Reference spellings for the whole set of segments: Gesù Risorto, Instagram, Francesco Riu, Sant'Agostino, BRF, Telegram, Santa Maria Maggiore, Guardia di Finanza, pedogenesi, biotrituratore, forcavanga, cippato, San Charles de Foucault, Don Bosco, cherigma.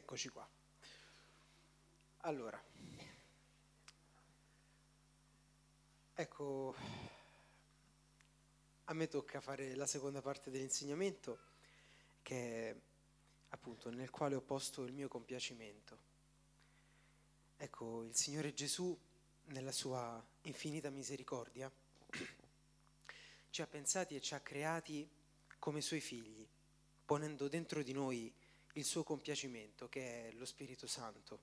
Eccoci qua. Allora, ecco, a me tocca fare la seconda parte dell'insegnamento, che è appunto nel quale ho posto il mio compiacimento. Ecco, il Signore Gesù, nella sua infinita misericordia, ci ha pensati e ci ha creati come Suoi figli, ponendo dentro di noi il suo compiacimento, che è lo Spirito Santo,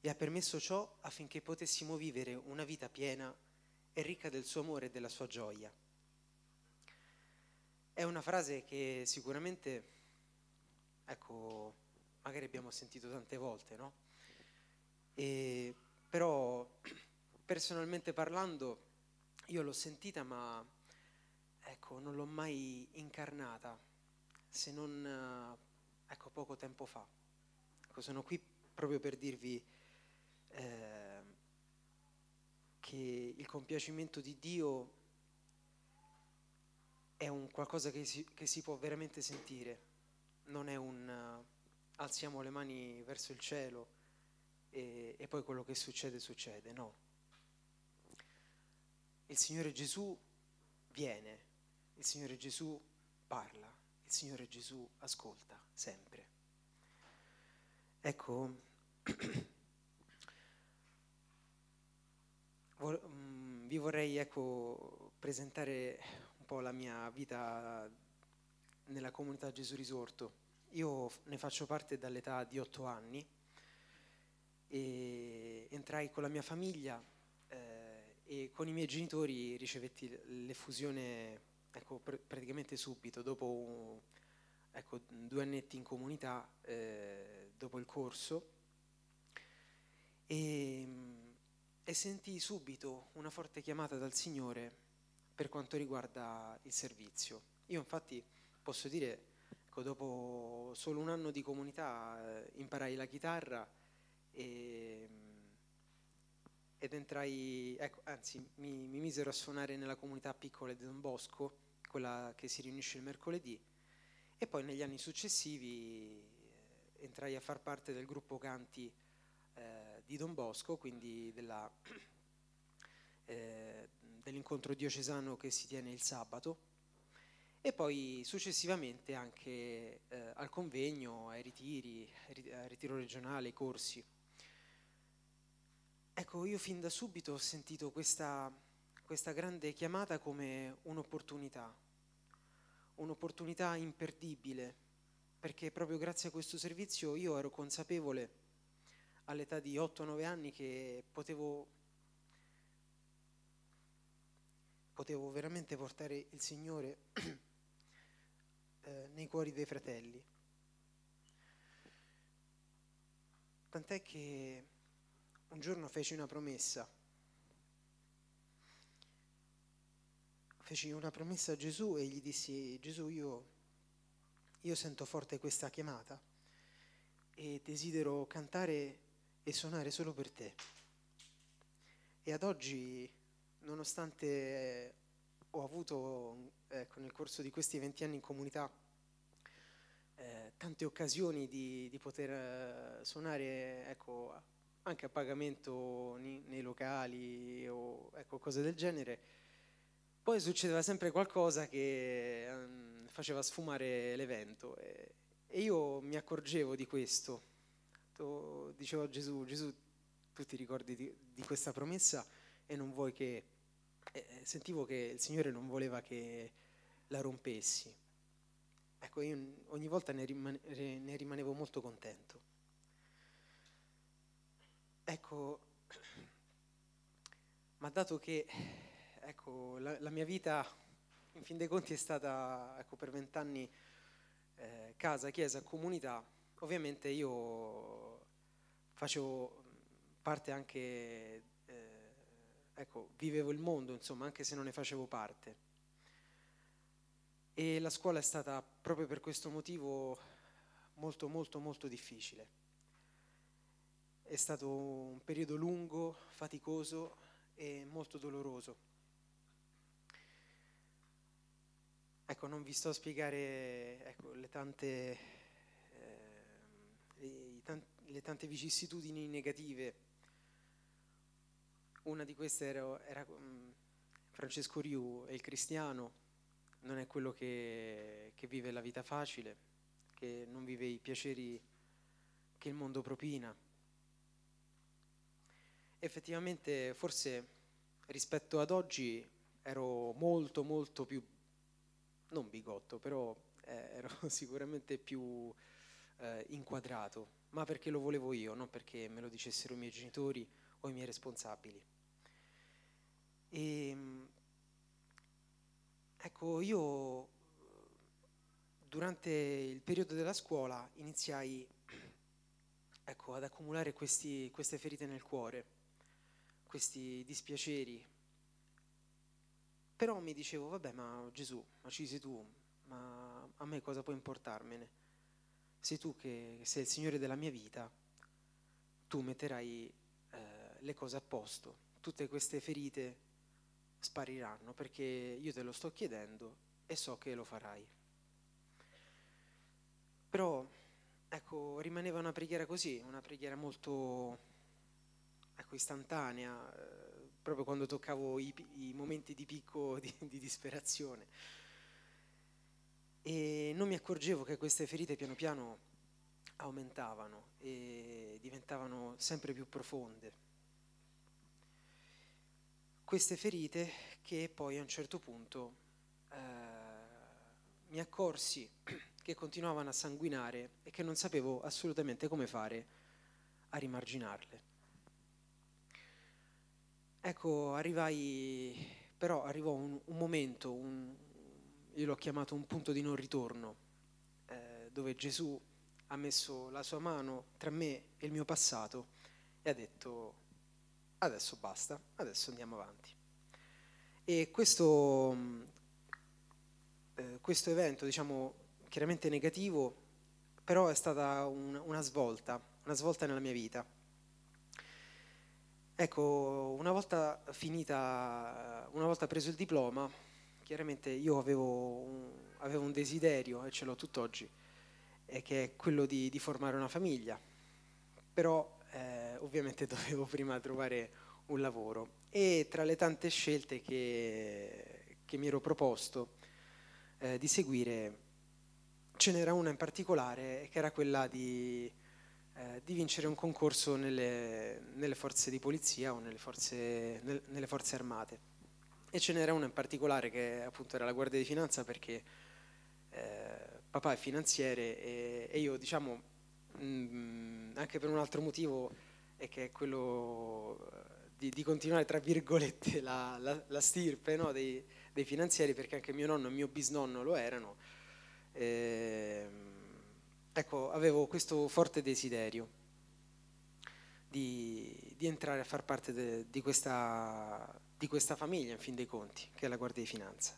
e ha permesso ciò affinché potessimo vivere una vita piena e ricca del suo amore e della sua gioia. È una frase che sicuramente, ecco, magari abbiamo sentito tante volte, no? E però personalmente parlando io l'ho sentita, ma ecco, non l'ho mai incarnata, se non, ecco, poco tempo fa. Ecco, sono qui proprio per dirvi che il compiacimento di Dio è un qualcosa che si può veramente sentire, non è un alziamo le mani verso il cielo e poi quello che succede succede, no. Il Signore Gesù viene, il Signore Gesù parla, il Signore Gesù ascolta sempre. Ecco, vi vorrei, ecco, presentare un po' la mia vita nella comunità Gesù Risorto. Io ne faccio parte dall'età di 8 anni e entrai con la mia famiglia e con i miei genitori ricevetti l'effusione, ecco, praticamente subito, dopo ecco, 2 annetti in comunità, dopo il corso, e sentii subito una forte chiamata dal Signore per quanto riguarda il servizio. Io infatti posso dire, ecco, dopo solo 1 anno di comunità imparai la chitarra ed entrai, ecco, anzi mi misero a suonare nella comunità piccola di Don Bosco, quella che si riunisce il mercoledì, e poi negli anni successivi entrai a far parte del gruppo canti di Don Bosco, quindi dell'incontro diocesano che si tiene il sabato, e poi successivamente anche al convegno, ai ritiri, al ritiro regionale, ai corsi. Ecco, io fin da subito ho sentito questa grande chiamata come un'opportunità imperdibile, perché proprio grazie a questo servizio io ero consapevole all'età di 8-9 anni che potevo veramente portare il Signore nei cuori dei fratelli. Tant'è che un giorno feci una promessa a Gesù e gli dissi: Gesù, io sento forte questa chiamata e desidero cantare e suonare solo per te. E ad oggi, nonostante ho avuto, ecco, nel corso di questi 20 anni in comunità tante occasioni di poter suonare, ecco, anche a pagamento nei locali o, ecco, cose del genere, poi succedeva sempre qualcosa che faceva sfumare l'evento e io mi accorgevo di questo. Dicevo a Gesù: Gesù, tu ti ricordi di questa promessa e non vuoi che... sentivo che il Signore non voleva che la rompessi. Ecco, io ogni volta ne rimanevo molto contento. Ecco, ma dato che... Ecco, la mia vita in fin dei conti è stata, ecco, per 20 anni casa, chiesa, comunità. Ovviamente io facevo parte anche, ecco, vivevo il mondo, insomma, anche se non ne facevo parte. E la scuola è stata proprio per questo motivo molto, molto, molto difficile. È stato un periodo lungo, faticoso e molto doloroso. Ecco, non vi sto a spiegare, ecco, le tante le tante vicissitudini negative. Una di queste era Francesco Riu, è il cristiano, non è quello che vive la vita facile, che non vive i piaceri che il mondo propina. Effettivamente, forse rispetto ad oggi ero molto, molto più, non bigotto, però ero sicuramente più inquadrato, ma perché lo volevo io, non perché me lo dicessero i miei genitori o i miei responsabili. E, ecco, io durante il periodo della scuola iniziai, ecco, ad accumulare queste ferite nel cuore, questi dispiaceri. Però mi dicevo, vabbè, ma Gesù, ma ci sei tu, ma a me cosa può importarmene? Sei tu che sei il Signore della mia vita, tu metterai le cose a posto, tutte queste ferite spariranno, perché io te lo sto chiedendo e so che lo farai. Però, ecco, rimaneva una preghiera così, una preghiera molto, ecco, istantanea, proprio quando toccavo i momenti di picco di disperazione. E non mi accorgevo che queste ferite piano piano aumentavano e diventavano sempre più profonde. Queste ferite che poi a un certo punto mi accorsi che continuavano a sanguinare e che non sapevo assolutamente come fare a rimarginarle. Ecco, arrivò un momento, io l'ho chiamato un punto di non ritorno, dove Gesù ha messo la sua mano tra me e il mio passato e ha detto: adesso basta, adesso andiamo avanti. E questo evento, diciamo, chiaramente negativo, però è stata una svolta nella mia vita. Ecco, una volta preso il diploma, chiaramente io avevo un desiderio, e ce l'ho tutt'oggi, che è quello di formare una famiglia, però ovviamente dovevo prima trovare un lavoro, e tra le tante scelte che mi ero proposto di seguire ce n'era una in particolare, che era quella di vincere un concorso nelle forze di polizia o nelle forze armate, e ce n'era una in particolare che appunto era la Guardia di Finanza, perché papà è finanziere e io, diciamo, anche per un altro motivo, è che è quello di continuare, tra virgolette, la stirpe, no? dei finanzieri, perché anche mio nonno e mio bisnonno lo erano. Ecco, avevo questo forte desiderio di entrare a far parte di questa famiglia, in fin dei conti, che è la Guardia di Finanza.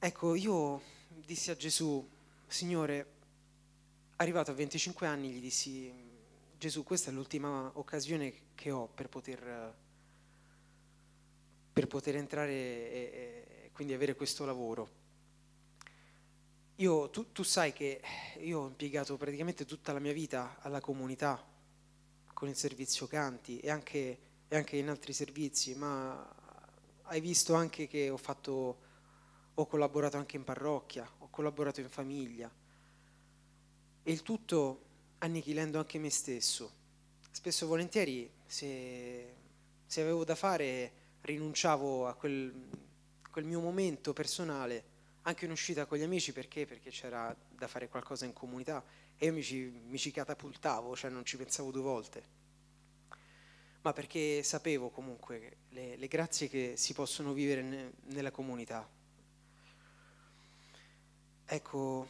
Ecco, io dissi a Gesù: Signore, arrivato a 25 anni gli dissi: Gesù, questa è l'ultima occasione che ho per poter entrare e quindi avere questo lavoro. Tu sai che io ho impiegato praticamente tutta la mia vita alla comunità, con il servizio canti e anche in altri servizi, ma hai visto anche che ho collaborato anche in parrocchia, ho collaborato in famiglia. E il tutto annichilendo anche me stesso. Spesso e volentieri, se avevo da fare, rinunciavo a quel mio momento personale, anche in uscita con gli amici, perché c'era da fare qualcosa in comunità, e io mi ci catapultavo, cioè non ci pensavo due volte, ma perché sapevo comunque le grazie che si possono vivere nella comunità. Ecco,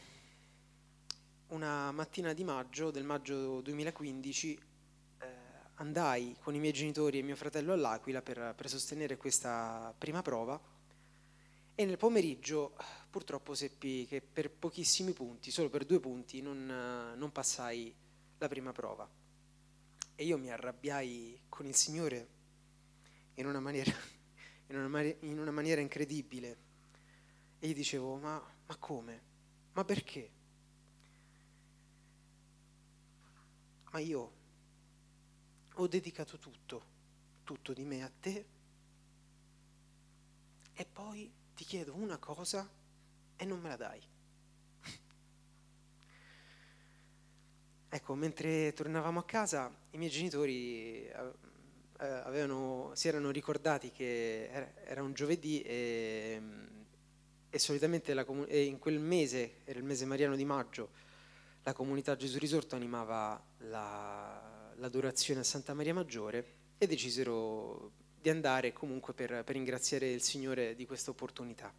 una mattina di maggio, del maggio 2015, andai con i miei genitori e mio fratello all'Aquila per sostenere questa prima prova, e nel pomeriggio purtroppo seppi che per pochissimi punti, solo per 2 punti, non passai la prima prova. E io mi arrabbiai con il Signore in una maniera incredibile, e gli dicevo: ma come? Ma perché? ma io ho dedicato tutto di me a te, e poi ti chiedo una cosa e non me la dai. Ecco, mentre tornavamo a casa, i miei genitori si erano ricordati che era un giovedì e solitamente in quel mese, era il mese mariano di maggio, la comunità Gesù Risorto animava l'adorazione a Santa Maria Maggiore, e decisero di andare comunque per ringraziare il Signore di questa opportunità.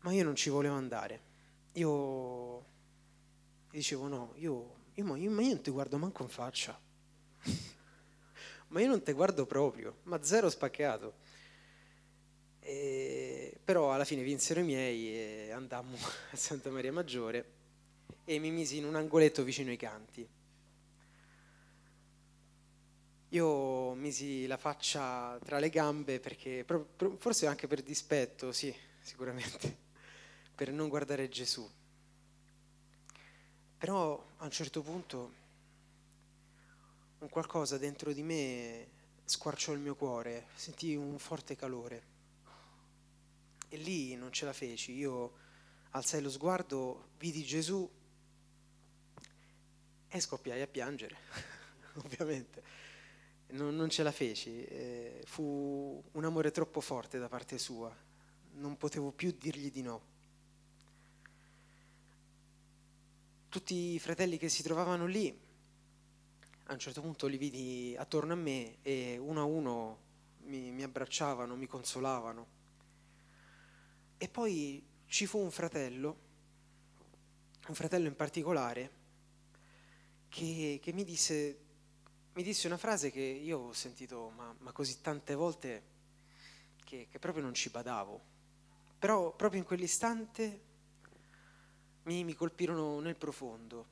Ma io non ci volevo andare. Io dicevo no, io non ti guardo manco in faccia. Ma io non ti guardo proprio, ma zero spaccato. Però alla fine vinsero i miei e andammo a Santa Maria Maggiore e mi misi in un angoletto vicino ai canti. Io misi la faccia tra le gambe perché, forse anche per dispetto, sì, sicuramente, per non guardare Gesù. Però a un certo punto un qualcosa dentro di me squarciò il mio cuore, sentii un forte calore. E lì non ce la feci, io alzai lo sguardo, vidi Gesù e scoppiai a piangere, ovviamente. Non ce la feci, fu un amore troppo forte da parte sua, non potevo più dirgli di no. Tutti i fratelli che si trovavano lì, a un certo punto li vidi attorno a me e uno a uno mi abbracciavano, mi consolavano. E poi ci fu un fratello in particolare, che mi disse una frase che io ho sentito ma così tante volte che proprio non ci badavo. Però proprio in quell'istante mi colpirono nel profondo,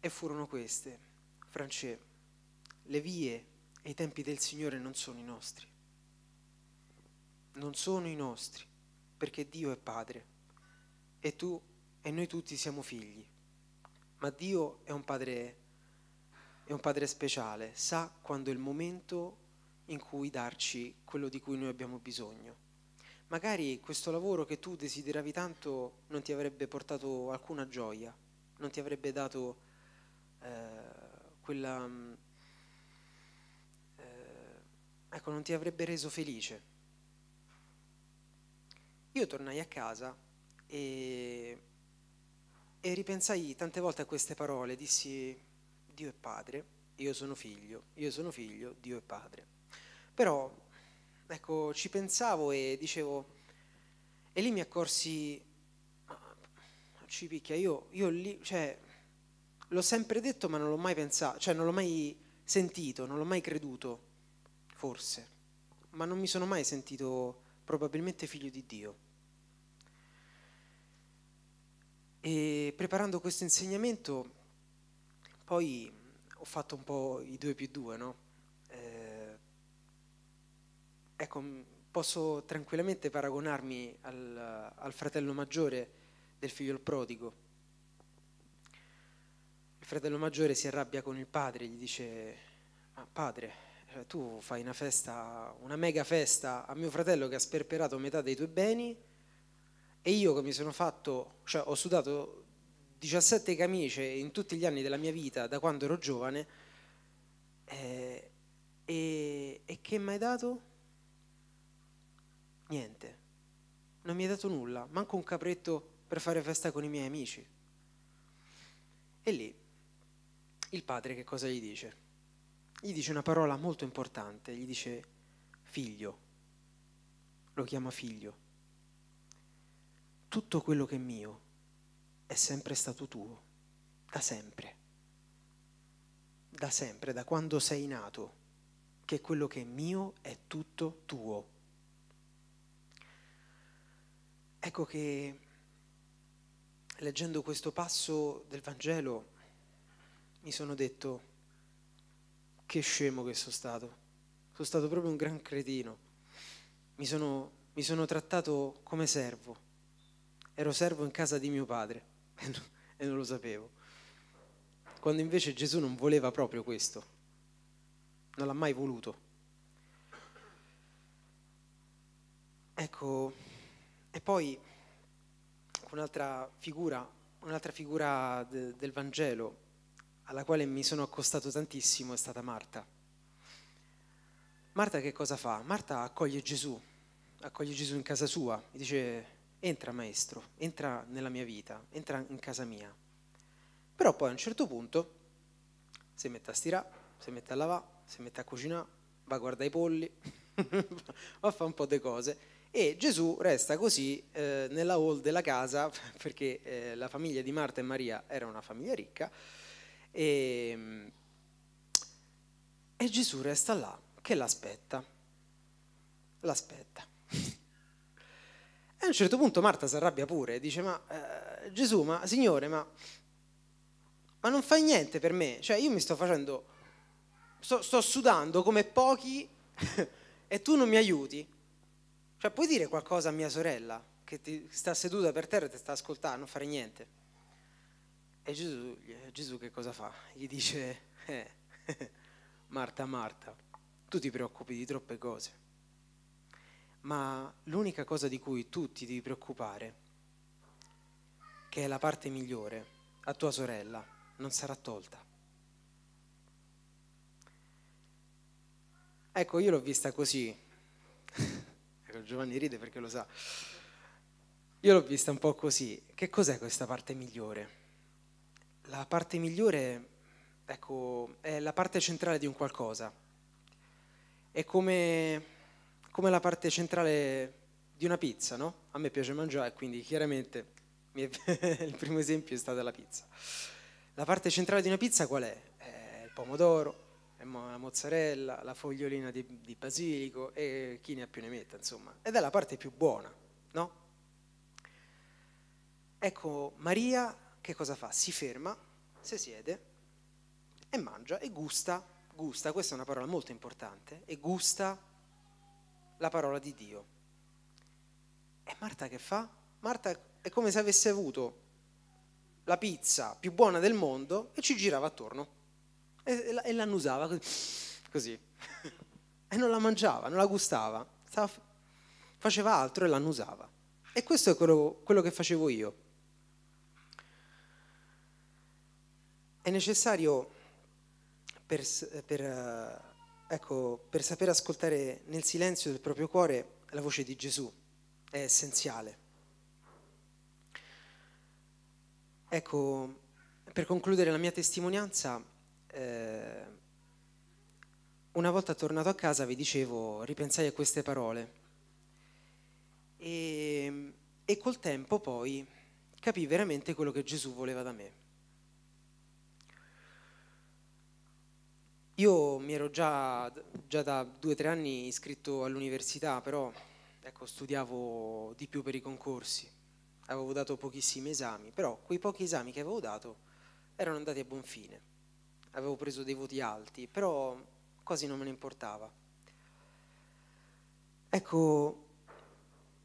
e furono queste: Francè, le vie e i tempi del Signore non sono i nostri. Non sono i nostri, perché Dio è Padre e tu e noi tutti siamo figli. Ma Dio è un Padre. È un Padre speciale, sa quando è il momento in cui darci quello di cui noi abbiamo bisogno. Magari questo lavoro che tu desideravi tanto non ti avrebbe portato alcuna gioia, non ti avrebbe dato non ti avrebbe reso felice. Io tornai a casa e ripensai tante volte a queste parole, dissi: Dio è padre, io sono figlio, Dio è padre. Però, ecco, ci pensavo e dicevo, e lì mi accorsi, ci picchia, io lì, cioè, l'ho sempre detto ma non l'ho mai pensato, cioè non l'ho mai sentito, non l'ho mai creduto, forse, ma non mi sono mai sentito probabilmente figlio di Dio. E preparando questo insegnamento, poi ho fatto un po' i 2+2, no? Ecco, posso tranquillamente paragonarmi al fratello maggiore del figlio prodigo. Il fratello maggiore si arrabbia con il padre, gli dice: ma padre, tu fai una festa, una mega festa a mio fratello che ha sperperato metà dei tuoi beni, e io che mi sono fatto, cioè ho sudato 17 camicie in tutti gli anni della mia vita da quando ero giovane, e che mi hai dato? Niente, non mi hai dato nulla, manco un capretto per fare festa con i miei amici. E lì il padre che cosa gli dice? Gli dice una parola molto importante, gli dice figlio, lo chiama figlio. Tutto quello che è mio è sempre stato tuo, da sempre, da quando sei nato, che quello che è mio è tutto tuo. Ecco che leggendo questo passo del Vangelo mi sono detto: che scemo che sono stato proprio un gran cretino, mi sono trattato come servo, ero servo in casa di mio padre. E non lo sapevo. quando invece Gesù non voleva proprio questo, non l'ha mai voluto. Ecco, e poi un'altra figura del Vangelo alla quale mi sono accostato tantissimo è stata Marta. Marta che cosa fa? Marta accoglie Gesù in casa sua, e dice: entra maestro, entra nella mia vita, entra in casa mia. Però poi a un certo punto si mette a stirare, si mette a lavare, si mette a cucinare, va a guardare i polli, va a fare un po' di cose, e Gesù resta così nella hall della casa, perché la famiglia di Marta e Maria era una famiglia ricca, e Gesù resta là che l'aspetta. E a un certo punto Marta si arrabbia pure e dice: ma Gesù, ma Signore, ma non fai niente per me, cioè io mi sto facendo, sto sudando come pochi e tu non mi aiuti, cioè puoi dire qualcosa a mia sorella che ti sta seduta per terra e ti sta ascoltando, non fare niente. E Gesù che cosa fa? Gli dice: Marta, Marta, tu ti preoccupi di troppe cose, ma l'unica cosa di cui tu ti devi preoccupare, che è la parte migliore, a tua sorella, non sarà tolta. Ecco, io l'ho vista così. Ecco, Giovanni ride perché lo sa. Io l'ho vista un po' così. Che cos'è questa parte migliore? La parte migliore, ecco, è la parte centrale di un qualcosa. È come la parte centrale di una pizza, no? A me piace mangiare, quindi chiaramente il primo esempio è stata la pizza. La parte centrale di una pizza qual è? È il pomodoro, è la mozzarella, la fogliolina di basilico e chi ne ha più ne metta, insomma. Ed è la parte più buona, no? Ecco, Maria che cosa fa? Si ferma, si siede e mangia e gusta. Gusta, questa è una parola molto importante, e gusta la parola di Dio. E Marta che fa? Marta è come se avesse avuto la pizza più buona del mondo e ci girava attorno e l'annusava così e non la mangiava, non la gustava, faceva altro e l'annusava. E questo è quello che facevo io. È necessario per sapere ascoltare nel silenzio del proprio cuore la voce di Gesù, è essenziale. Ecco, per concludere la mia testimonianza, una volta tornato a casa, vi dicevo, ripensai a queste parole e col tempo poi capii veramente quello che Gesù voleva da me. Io mi ero già da 2 o 3 anni iscritto all'università, però ecco, studiavo di più per i concorsi, avevo dato pochissimi esami, però quei pochi esami che avevo dato erano andati a buon fine, avevo preso dei voti alti, però quasi non me ne importava. Ecco,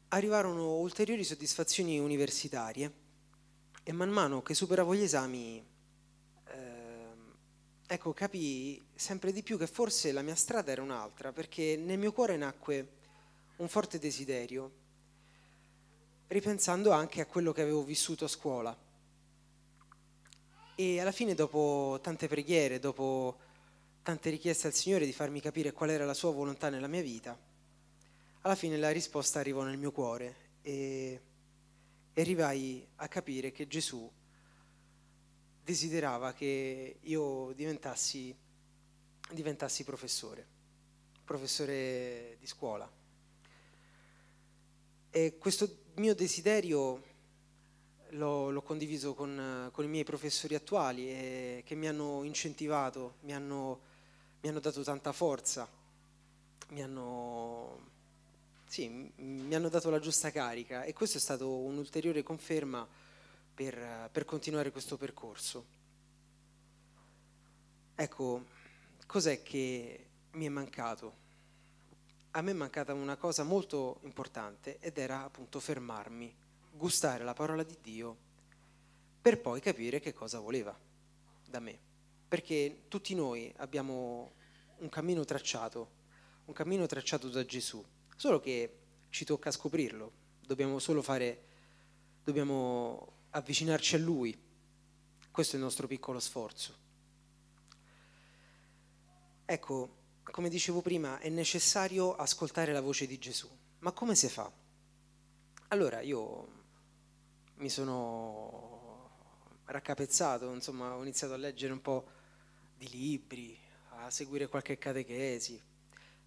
arrivarono ulteriori soddisfazioni universitarie e man mano che superavo gli esami, ecco, capii sempre di più che forse la mia strada era un'altra, perché nel mio cuore nacque un forte desiderio, ripensando anche a quello che avevo vissuto a scuola. E alla fine, dopo tante preghiere, dopo tante richieste al Signore di farmi capire qual era la sua volontà nella mia vita, alla fine la risposta arrivò nel mio cuore e arrivai a capire che Gesù desiderava che io diventassi professore di scuola. E questo mio desiderio l'ho condiviso con i miei professori attuali, che mi hanno incentivato, mi hanno dato tanta forza, mi hanno dato la giusta carica, e questo è stato un'ulteriore conferma per continuare questo percorso. Ecco, cos'è che mi è mancato? A me è mancata una cosa molto importante, ed era appunto fermarmi, gustare la parola di Dio, per poi capire che cosa voleva da me. perché tutti noi abbiamo un cammino tracciato da Gesù, solo che ci tocca scoprirlo, dobbiamo avvicinarci a Lui, questo è il nostro piccolo sforzo. Ecco, come dicevo prima, è necessario ascoltare la voce di Gesù. Ma come si fa? Allora, io mi sono raccapezzato, insomma, ho iniziato a leggere un po' di libri, a seguire qualche catechesi,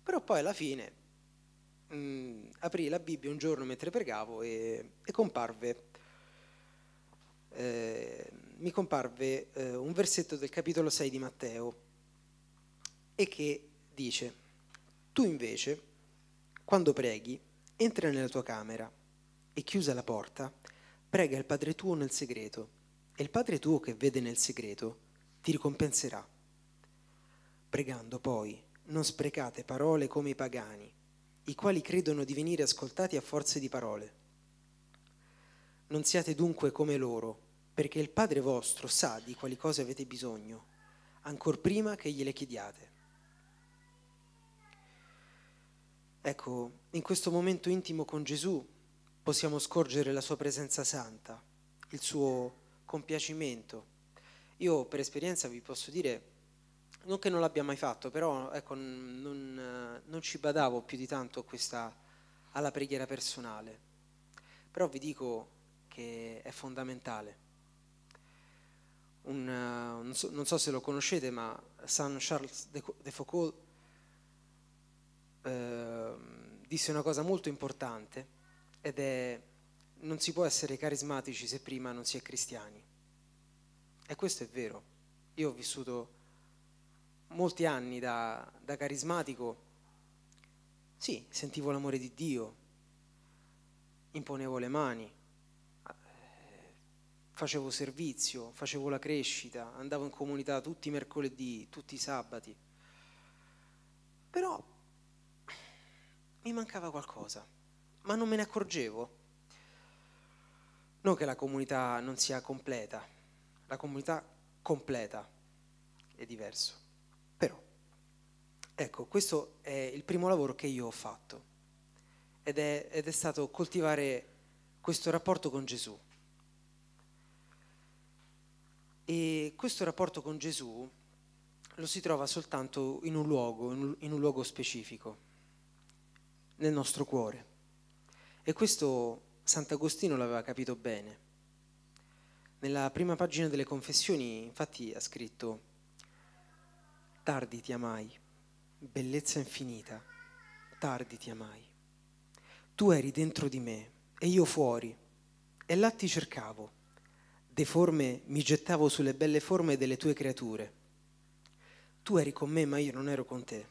però poi alla fine aprii la Bibbia un giorno mentre pregavo e comparve, mi comparve un versetto del capitolo 6 di Matteo, e che dice: tu invece, quando preghi, entra nella tua camera e, chiusa la porta, prega il Padre tuo nel segreto, e il Padre tuo che vede nel segreto ti ricompenserà. Pregando poi non sprecate parole come i pagani, i quali credono di venire ascoltati a forza di parole. Non siate dunque come loro, perché il Padre vostro sa di quali cose avete bisogno, ancor prima che gliele chiediate. Ecco, in questo momento intimo con Gesù possiamo scorgere la sua presenza santa, il suo compiacimento. Io per esperienza vi posso dire, non che non l'abbia mai fatto, però ecco, non ci badavo più di tanto a alla preghiera personale, però vi dico che è fondamentale. Non so se lo conoscete, ma San Charles de Foucault disse una cosa molto importante, ed è: non si può essere carismatici se prima non si è cristiani. E questo è vero. Io ho vissuto molti anni da carismatico. Sì, sentivo l'amore di Dio, imponevo le mani, facevo servizio, facevo la crescita, andavo in comunità tutti i mercoledì, tutti i sabati, però mi mancava qualcosa, ma non me ne accorgevo. Non che la comunità non sia completa, la comunità completa è diverso, però ecco, questo è il primo lavoro che io ho fatto, ed è stato coltivare questo rapporto con Gesù. E questo rapporto con Gesù lo si trova soltanto in un luogo specifico, nel nostro cuore. E questo Sant'Agostino l'aveva capito bene. Nella prima pagina delle Confessioni, infatti, ha scritto: tardi ti amai, bellezza infinita, tardi ti amai. Tu eri dentro di me e io fuori, e là ti cercavo. Deforme mi gettavo sulle belle forme delle tue creature. Tu eri con me, ma io non ero con te.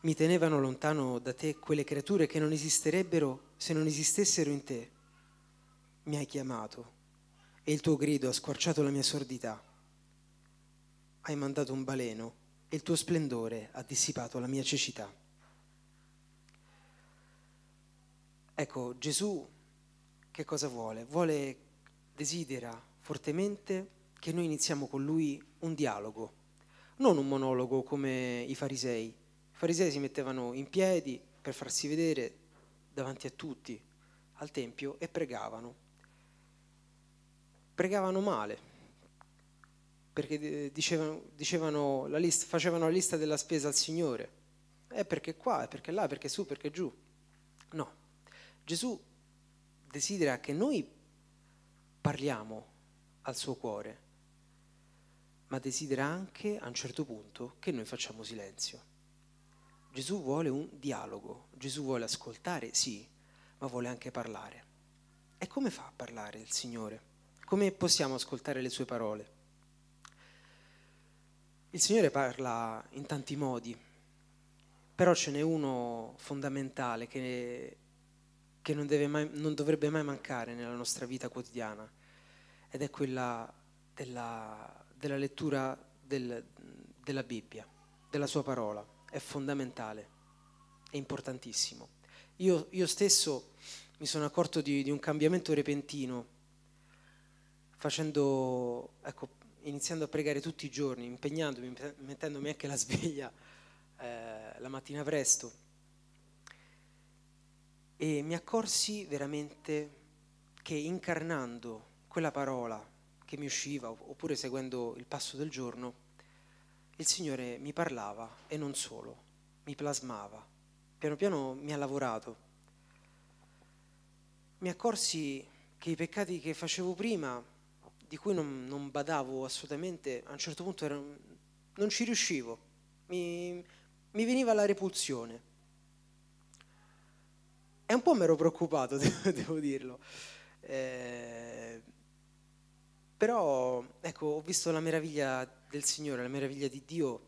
Mi tenevano lontano da te quelle creature che non esisterebbero se non esistessero in te. Mi hai chiamato e il tuo grido ha squarciato la mia sordità. Hai mandato un baleno e il tuo splendore ha dissipato la mia cecità. Ecco, Gesù che cosa vuole? Desidera fortemente che noi iniziamo con Lui un dialogo, non un monologo come i farisei. I farisei si mettevano in piedi per farsi vedere davanti a tutti al tempio e pregavano male, perché dicevano facevano la lista della spesa al Signore, perché qua, perché là, perché su, perché giù. No, Gesù desidera che noi parliamo al suo cuore, ma desidera anche, a un certo punto, che noi facciamo silenzio. Gesù vuole un dialogo, Gesù vuole ascoltare, sì, ma vuole anche parlare. E come fa a parlare il Signore? Come possiamo ascoltare le sue parole? Il Signore parla in tanti modi, però ce n'è uno fondamentale che non dovrebbe mai mancare nella nostra vita quotidiana, ed è quella della lettura della Bibbia, della sua parola. È fondamentale, è importantissimo. Io stesso mi sono accorto di un cambiamento repentino, facendo, ecco, iniziando a pregare tutti i giorni, impegnandomi, mettendomi anche la sveglia la mattina presto, e mi accorsi veramente che incarnando quella parola che mi usciva, oppure seguendo il passo del giorno, il Signore mi parlava, e non solo, mi plasmava, piano piano mi ha lavorato. Mi accorsi che i peccati che facevo prima, di cui non badavo assolutamente, a un certo punto non ci riuscivo, mi veniva la repulsione. E un po' mi ero preoccupato, devo dirlo. Però ecco, ho visto la meraviglia del Signore, la meraviglia di Dio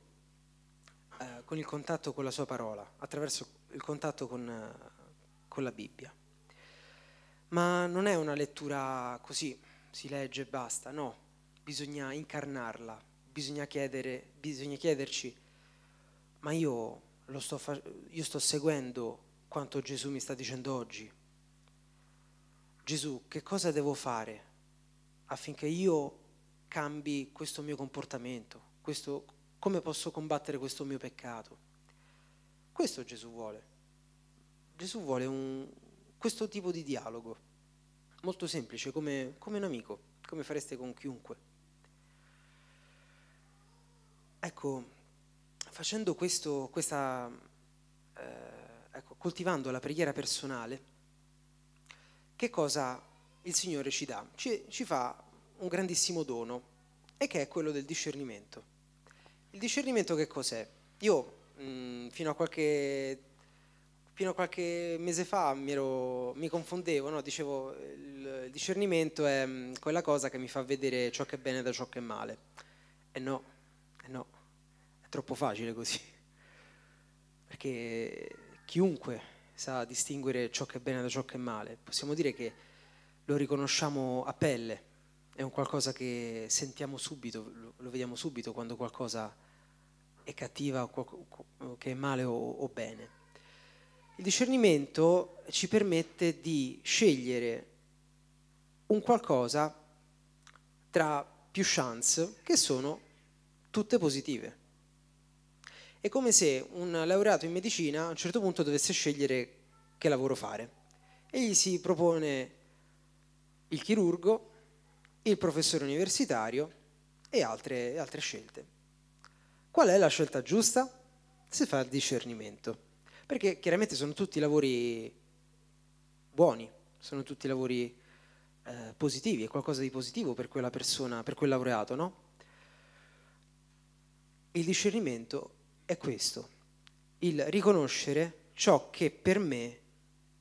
con il contatto con la sua parola, attraverso il contatto con la Bibbia. Ma non è una lettura così, si legge e basta, no, bisogna incarnarla, bisogna chiederci, ma io sto seguendo quanto Gesù mi sta dicendo oggi. Gesù, che cosa devo fare affinché io cambi questo mio comportamento? Come posso combattere questo mio peccato? Questo Gesù vuole. Gesù vuole questo tipo di dialogo, molto semplice, come un amico, come fareste con chiunque. Ecco, facendo questo, coltivando la preghiera personale, che cosa il Signore ci dà? Ci fa un grandissimo dono, e che è quello del discernimento. Il discernimento che cos'è? Io fino a qualche mese fa mi confondevo, no? Dicevo, il discernimento è quella cosa che mi fa vedere ciò che è bene da ciò che è male. E no, è troppo facile così, perché chiunque sa distinguere ciò che è bene da ciò che è male. Possiamo dire che lo riconosciamo a pelle, è un qualcosa che sentiamo subito, lo vediamo subito quando qualcosa è cattiva o che è male o bene. Il discernimento ci permette di scegliere un qualcosa tra più chance che sono tutte positive. È come se un laureato in medicina a un certo punto dovesse scegliere che lavoro fare, e gli si propone il chirurgo, il professore universitario e altre scelte. Qual è la scelta giusta? Si fa il discernimento. Perché chiaramente sono tutti lavori buoni, sono tutti lavori positivi, è qualcosa di positivo per quella persona, per quel laureato, no? Il discernimento è questo, il riconoscere ciò che per me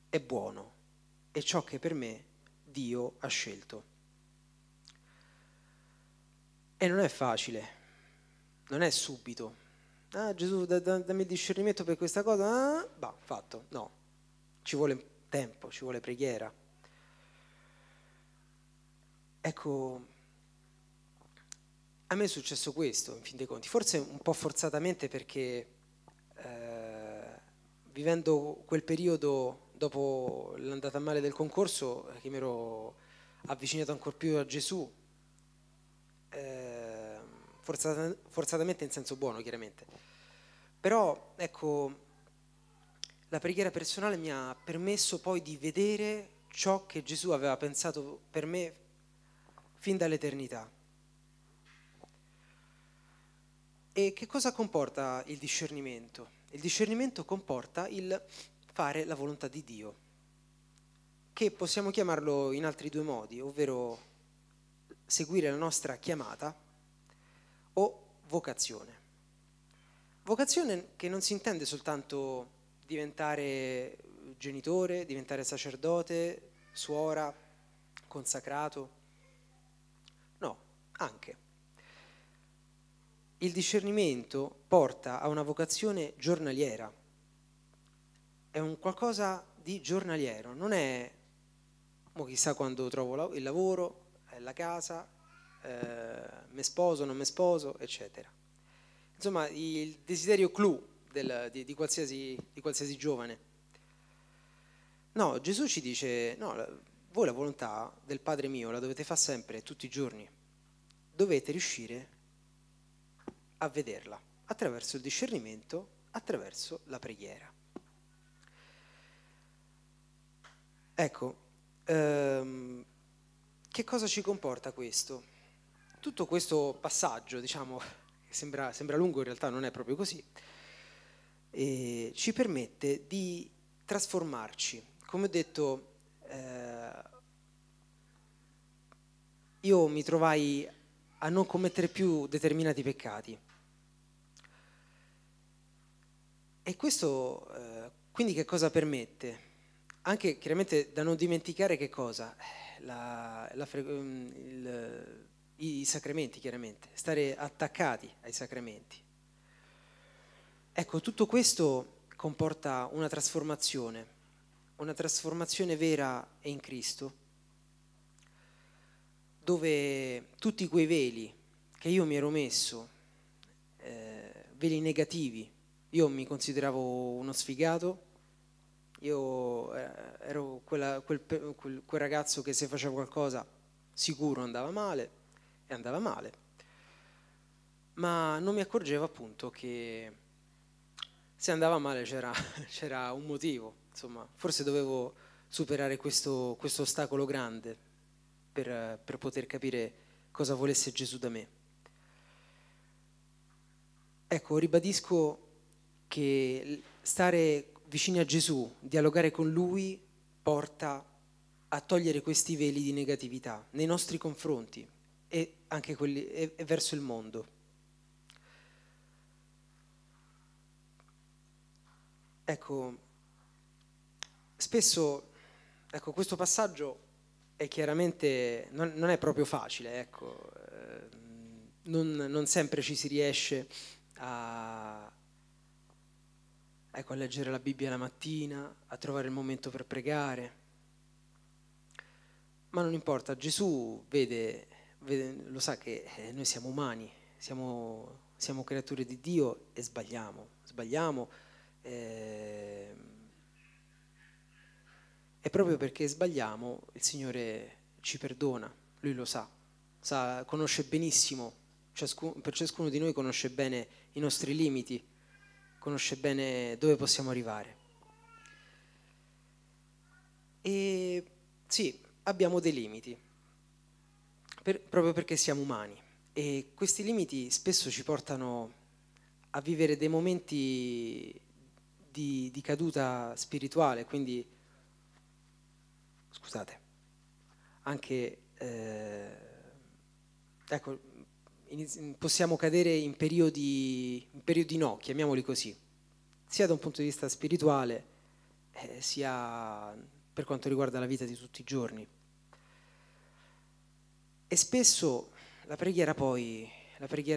è buono e ciò che per me Dio ha scelto. E non è facile, non è subito. Ah, Gesù, dammi il discernimento per questa cosa, bah, fatto. No, ci vuole tempo, ci vuole preghiera. Ecco, a me è successo questo, in fin dei conti, forse un po' forzatamente, perché vivendo quel periodo dopo l'andata male del concorso, che mi ero avvicinato ancora più a Gesù, forzatamente in senso buono, chiaramente. Però ecco, la preghiera personale mi ha permesso poi di vedere ciò che Gesù aveva pensato per me fin dall'eternità. E che cosa comporta il discernimento? Il discernimento comporta il fare la volontà di Dio, che possiamo chiamarlo in altri due modi, ovvero seguire la nostra chiamata o vocazione. Vocazione che non si intende soltanto diventare genitore, diventare sacerdote, suora, consacrato, no, anche. Il discernimento porta a una vocazione giornaliera, è un qualcosa di giornaliero, non è mo chissà quando trovo il lavoro, la casa, mi sposo, non mi sposo, eccetera. Insomma, il desiderio clou di qualsiasi giovane. No, Gesù ci dice, no, voi la volontà del Padre mio la dovete fare sempre, tutti i giorni. dovete riuscire a vederla attraverso il discernimento, attraverso la preghiera. Ecco, che cosa ci comporta questo? Tutto questo passaggio, diciamo, sembra lungo, in realtà non è proprio così, e ci permette di trasformarci. Come ho detto, io mi trovai a non commettere più determinati peccati, e questo quindi che cosa permette? Anche chiaramente da non dimenticare che cosa? I sacramenti, chiaramente, stare attaccati ai sacramenti. Ecco, tutto questo comporta una trasformazione vera è in Cristo, dove tutti quei veli che io mi ero messo, veli negativi, io mi consideravo uno sfigato, io ero quel ragazzo che se faceva qualcosa sicuro andava male, e andava male, ma non mi accorgevo appunto che se andava male c'era un motivo, insomma, forse dovevo superare questo ostacolo grande per poter capire cosa volesse Gesù da me. Ecco, ribadisco che stare vicini a Gesù, dialogare con Lui, porta a togliere questi veli di negatività nei nostri confronti e anche quelli e verso il mondo. Ecco, spesso, ecco, questo passaggio è chiaramente non è proprio facile, ecco, non sempre ci si riesce a, ecco, a leggere la Bibbia la mattina, a trovare il momento per pregare, ma non importa, Gesù lo sa che noi siamo umani, siamo creature di Dio e sbagliamo, e proprio perché sbagliamo il Signore ci perdona, Lui lo sa, conosce benissimo, per ciascuno di noi conosce bene i nostri limiti, conosce bene dove possiamo arrivare. E sì, abbiamo dei limiti, proprio perché siamo umani, e questi limiti spesso ci portano a vivere dei momenti di caduta spirituale, quindi, scusate, anche, ecco, possiamo cadere in periodi no, chiamiamoli così, sia da un punto di vista spirituale, sia per quanto riguarda la vita di tutti i giorni. E spesso la preghiera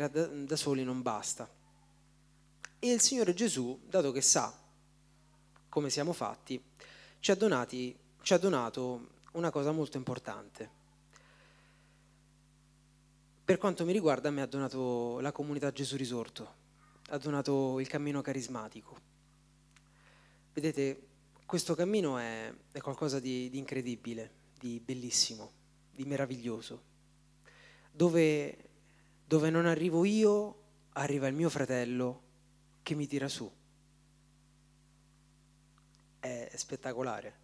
da soli non basta. E il Signore Gesù, dato che sa come siamo fatti, ci ha donato una cosa molto importante. Per quanto mi riguarda, mi ha donato la comunità Gesù Risorto, ha donato il cammino carismatico. Vedete, questo cammino è qualcosa di incredibile, di bellissimo, di meraviglioso, dove non arrivo io, arriva il mio fratello che mi tira su. È spettacolare.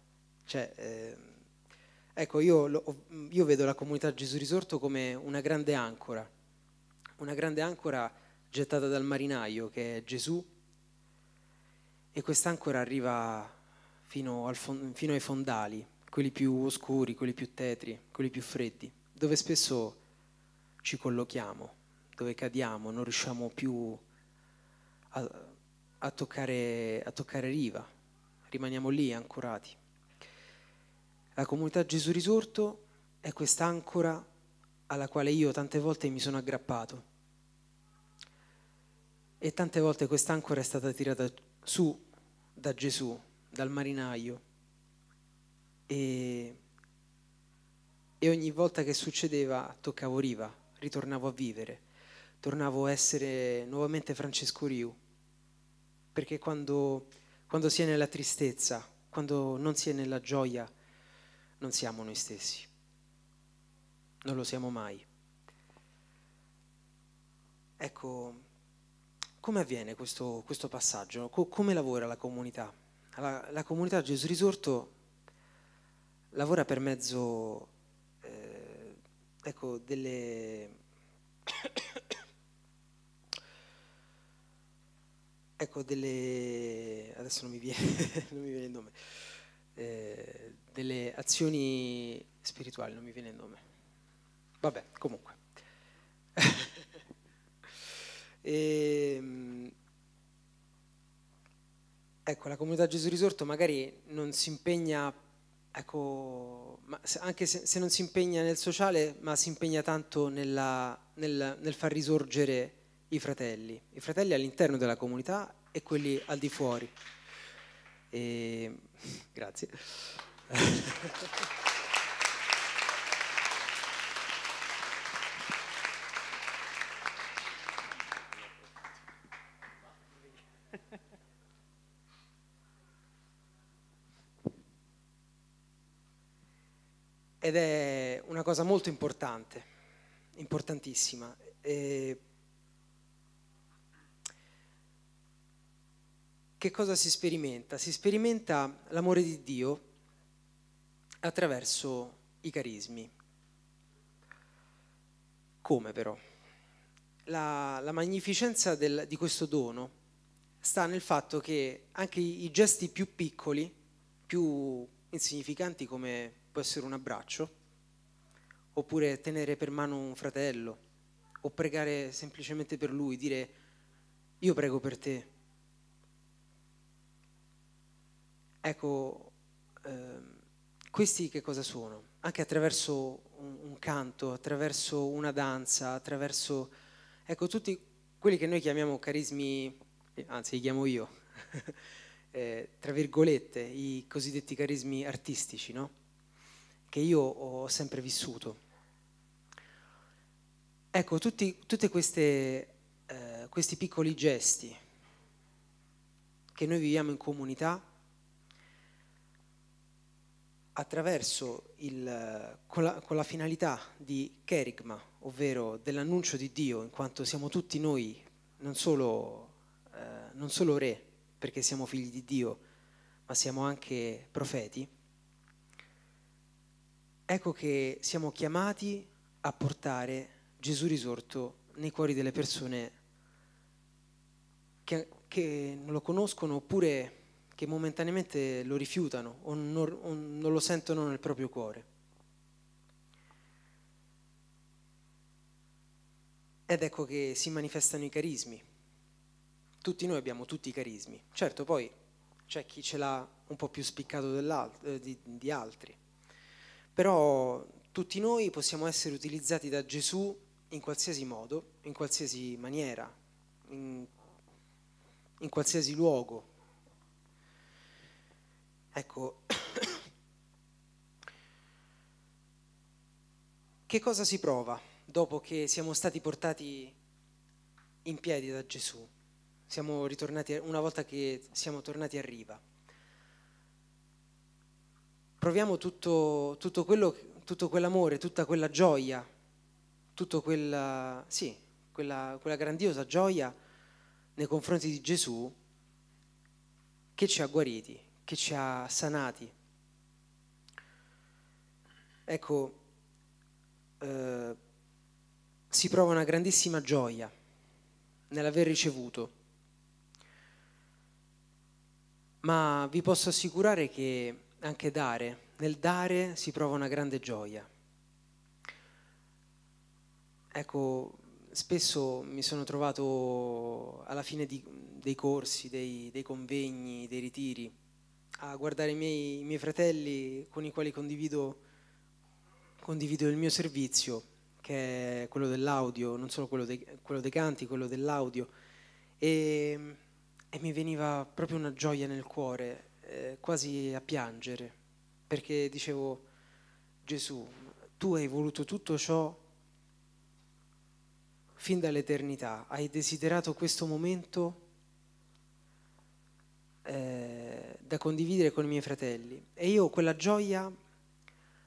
Cioè, ecco, io vedo la comunità Gesù Risorto come una grande ancora gettata dal marinaio che è Gesù, e quest'ancora arriva fino ai fondali, quelli più oscuri, quelli più tetri, quelli più freddi, dove spesso ci collochiamo, dove cadiamo, non riusciamo più a toccare riva, rimaniamo lì ancorati. La comunità Gesù Risorto è quest'ancora alla quale io tante volte mi sono aggrappato, e tante volte quest'ancora è stata tirata su da Gesù, dal marinaio, e ogni volta che succedeva toccavo riva, ritornavo a vivere, tornavo a essere nuovamente Francesco Riu, perché quando si è nella tristezza, quando non si è nella gioia, non siamo noi stessi, non lo siamo mai. Ecco, come avviene questo passaggio? Come lavora la comunità? La comunità Gesù Risorto lavora per mezzo delle adesso non mi viene il nome, delle azioni spirituali, non mi viene il nome, vabbè, comunque ecco, la comunità Gesù Risorto magari non si impegna, ecco, ma anche se non si impegna nel sociale, ma si impegna tanto nel far risorgere i fratelli all'interno della comunità e quelli al di fuori. E... grazie. Ed è una cosa molto importante, importantissima. Che cosa si sperimenta? Si sperimenta l'amore di Dio attraverso i carismi. Come però? La magnificenza di questo dono sta nel fatto che anche i gesti più piccoli, più insignificanti, come può essere un abbraccio, oppure tenere per mano un fratello, o pregare semplicemente per lui, dire io prego per te. Ecco, questi che cosa sono? Anche attraverso un canto, attraverso una danza, attraverso, ecco, tutti quelli che noi chiamiamo carismi, anzi li chiamo io, tra virgolette, i cosiddetti carismi artistici, no? Che io ho sempre vissuto. Ecco, tutte questi piccoli gesti che noi viviamo in comunità, attraverso con la finalità di cherigma, ovvero dell'annuncio di Dio, in quanto siamo tutti noi, non solo re, perché siamo figli di Dio, ma siamo anche profeti. Ecco che siamo chiamati a portare Gesù Risorto nei cuori delle persone che non lo conoscono, oppure che momentaneamente lo rifiutano o non lo sentono nel proprio cuore. Ed ecco che si manifestano i carismi. Tutti noi abbiamo tutti i carismi. Certo, poi c'è chi ce l'ha un po' più spiccato di altri. Però tutti noi possiamo essere utilizzati da Gesù in qualsiasi modo, in qualsiasi maniera, in qualsiasi luogo. Ecco, che cosa si prova dopo che siamo stati portati in piedi da Gesù? Siamo ritornati, una volta che siamo tornati a riva, proviamo tutto quell'amore, tutta quella gioia, quella grandiosa gioia nei confronti di Gesù che ci ha guariti, che ci ha sanati. Ecco, si prova una grandissima gioia nell'aver ricevuto, ma vi posso assicurare che anche nel dare si prova una grande gioia. Ecco, spesso mi sono trovato alla fine dei corsi, dei convegni, dei ritiri, a guardare i miei fratelli con i quali condivido il mio servizio, che è quello dell'audio, non solo quello dei canti, quello dell'audio, e mi veniva proprio una gioia nel cuore, quasi a piangere, perché dicevo: Gesù, tu hai voluto tutto ciò fin dall'eternità, hai desiderato questo momento da condividere con i miei fratelli, e io quella gioia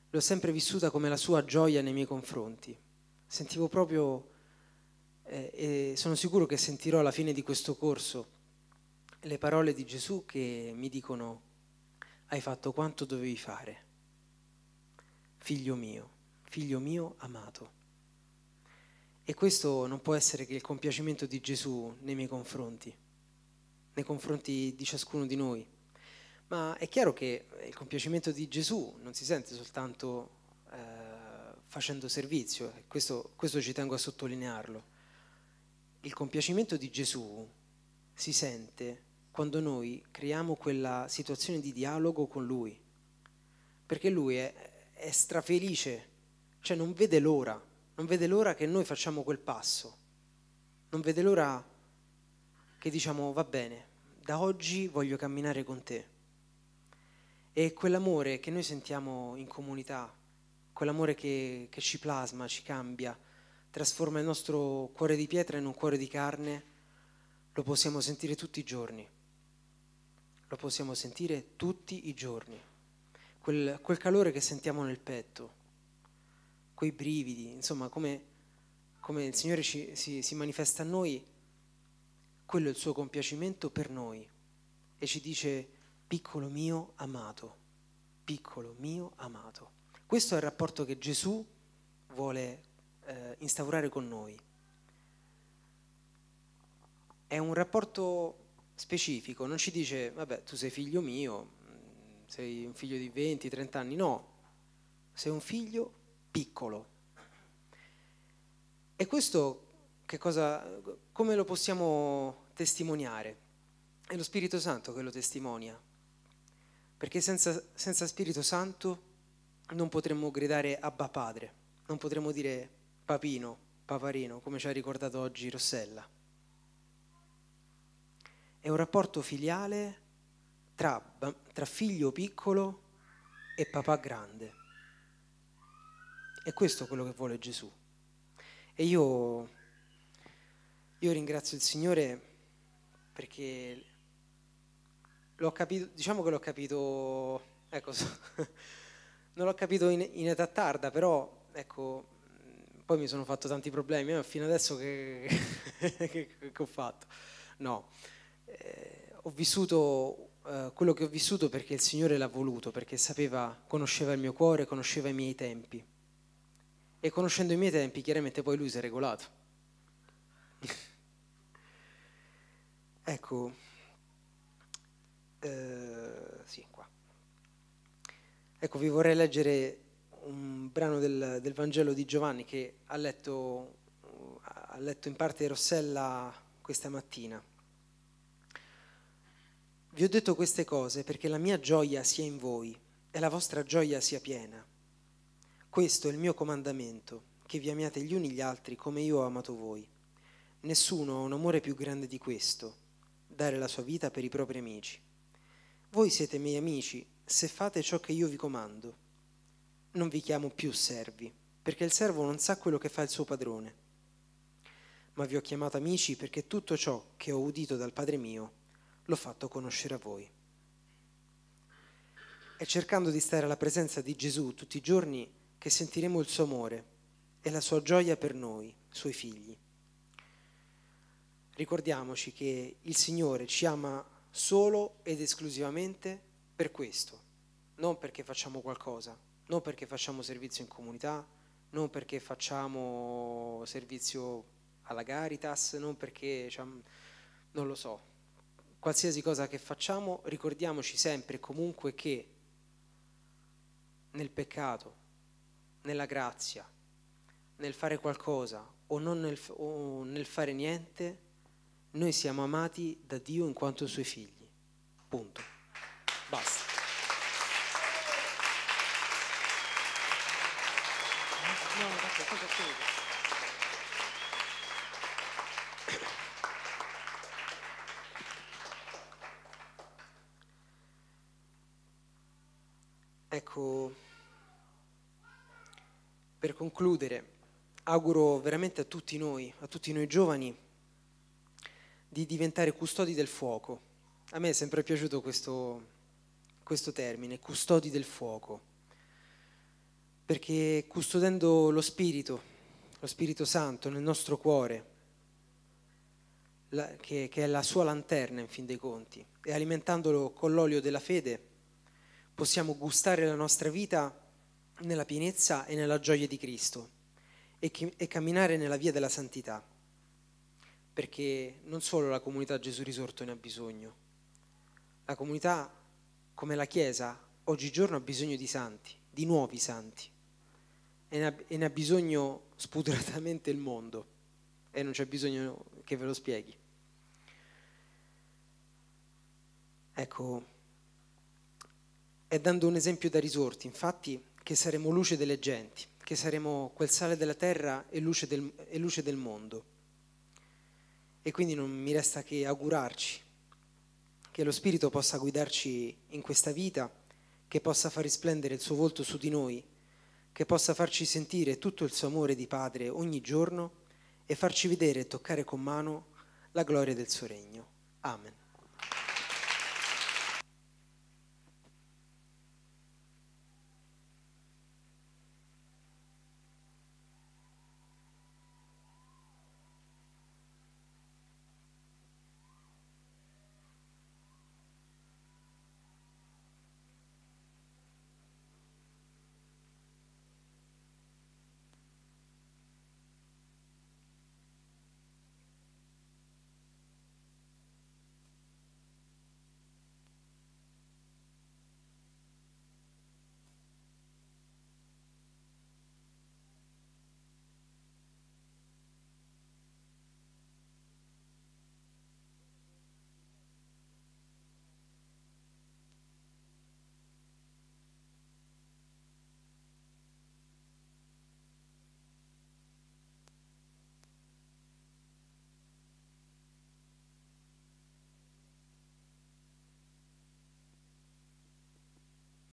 l'ho sempre vissuta come la sua gioia nei miei confronti. Sentivo proprio e sono sicuro che sentirò alla fine di questo corso le parole di Gesù che mi dicono: hai fatto quanto dovevi fare, figlio mio amato. E questo non può essere che il compiacimento di Gesù nei miei confronti, nei confronti di ciascuno di noi. Ma è chiaro che il compiacimento di Gesù non si sente soltanto facendo servizio, e questo ci tengo a sottolinearlo. Il compiacimento di Gesù si sente quando noi creiamo quella situazione di dialogo con Lui, perché Lui è strafelice, cioè non vede l'ora. Non vede l'ora che noi facciamo quel passo, non vede l'ora che diciamo: va bene, da oggi voglio camminare con te. E quell'amore che noi sentiamo in comunità, quell'amore che ci plasma, ci cambia, trasforma il nostro cuore di pietra in un cuore di carne, lo possiamo sentire tutti i giorni, lo possiamo sentire tutti i giorni. Quel calore che sentiamo nel petto, quei brividi, insomma, come il Signore si manifesta a noi, quello è il suo compiacimento per noi, e ci dice: piccolo mio amato, piccolo mio amato. Questo è il rapporto che Gesù vuole instaurare con noi. È un rapporto specifico, non ci dice: vabbè, tu sei figlio mio, sei un figlio di 20, 30 anni, no, sei un figlio piccolo. E questo come lo possiamo testimoniare? È lo Spirito Santo che lo testimonia, perché senza Spirito Santo non potremmo gridare Abba Padre, non potremmo dire Papino, Paparino, come ci ha ricordato oggi Rossella. È un rapporto filiale tra figlio piccolo e papà grande. E questo è quello che vuole Gesù. E io ringrazio il Signore, perché l'ho capito, diciamo che l'ho capito, ecco, non l'ho capito in età tarda, però ecco, poi mi sono fatto tanti problemi, fino adesso che ho fatto. No, ho vissuto quello che ho vissuto perché il Signore l'ha voluto, perché conosceva il mio cuore, conosceva i miei tempi. E conoscendo i miei tempi, chiaramente poi Lui si è regolato. Ecco, sì, qua. Ecco, vi vorrei leggere un brano del Vangelo di Giovanni che ha letto in parte Rossella questa mattina. Vi ho detto queste cose perché la mia gioia sia in voi e la vostra gioia sia piena. Questo è il mio comandamento, che vi amiate gli uni gli altri come io ho amato voi. Nessuno ha un amore più grande di questo, dare la sua vita per i propri amici. Voi siete miei amici se fate ciò che io vi comando. Non vi chiamo più servi, perché il servo non sa quello che fa il suo padrone. Ma vi ho chiamato amici perché tutto ciò che ho udito dal Padre mio l'ho fatto conoscere a voi. E cercando di stare alla presenza di Gesù tutti i giorni, che sentiremo il suo amore e la sua gioia per noi, suoi figli. Ricordiamoci che il Signore ci ama solo ed esclusivamente per questo, non perché facciamo qualcosa, non perché facciamo servizio in comunità, non perché facciamo servizio alla Caritas, non perché, non lo so, qualsiasi cosa che facciamo. Ricordiamoci sempre e comunque che nel peccato, nella grazia, nel fare qualcosa o nel fare niente, noi siamo amati da Dio in quanto Suoi figli. Punto. Basta. Ecco, per concludere, auguro veramente a tutti noi giovani, di diventare custodi del fuoco. A me è sempre piaciuto questo termine, custodi del fuoco, perché custodendo lo Spirito Santo nel nostro cuore, che è la sua lanterna in fin dei conti, e alimentandolo con l'olio della fede possiamo gustare la nostra vita nella pienezza e nella gioia di Cristo e camminare nella via della santità, perché non solo la comunità Gesù Risorto ne ha bisogno, la comunità come la Chiesa oggigiorno ha bisogno di santi, di nuovi santi, e ne ha bisogno spudoratamente il mondo, e non c'è bisogno che ve lo spieghi. Ecco, è dando un esempio da risorti, infatti, che saremo luce delle genti, che saremo quel sale della terra e luce del mondo. E quindi non mi resta che augurarci che lo Spirito possa guidarci in questa vita, che possa far risplendere il suo volto su di noi, che possa farci sentire tutto il suo amore di Padre ogni giorno e farci vedere e toccare con mano la gloria del suo regno. Amen.